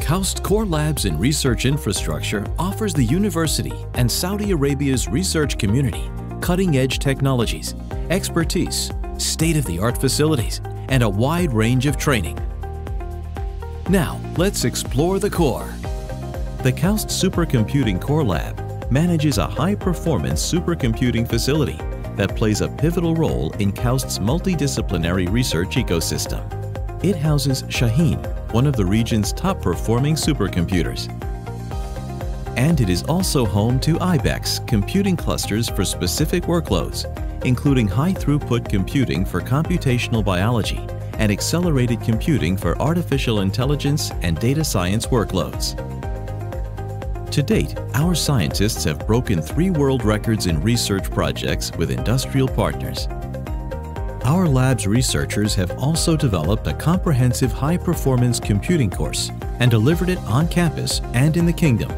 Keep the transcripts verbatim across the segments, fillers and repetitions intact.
KAUST Core Labs and Research Infrastructure offers the university and Saudi Arabia's research community cutting-edge technologies, expertise, state-of-the-art facilities, and a wide range of training. Now, let's explore the core. The KAUST Supercomputing Core Lab manages a high-performance supercomputing facility that plays a pivotal role in KAUST's multidisciplinary research ecosystem. It houses Shaheen, one of the region's top-performing supercomputers. And it is also home to Ibex computing clusters for specific workloads, including high-throughput computing for computational biology and accelerated computing for artificial intelligence and data science workloads. To date, our scientists have broken three world records in research projects with industrial partners. Our lab's researchers have also developed a comprehensive high-performance computing course and delivered it on campus and in the kingdom,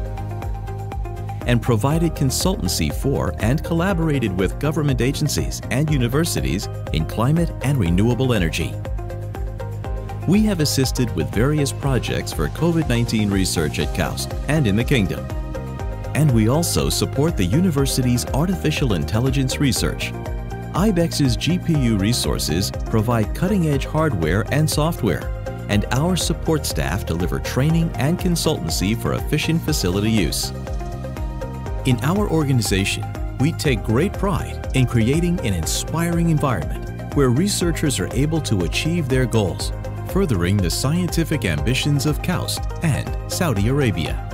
and provided consultancy for and collaborated with government agencies and universities in climate and renewable energy. We have assisted with various projects for COVID nineteen research at KAUST and in the Kingdom. And we also support the university's artificial intelligence research. Ibex's G P U resources provide cutting-edge hardware and software, and our support staff deliver training and consultancy for efficient facility use. In our organization, we take great pride in creating an inspiring environment where researchers are able to achieve their goals, furthering the scientific ambitions of KAUST and Saudi Arabia.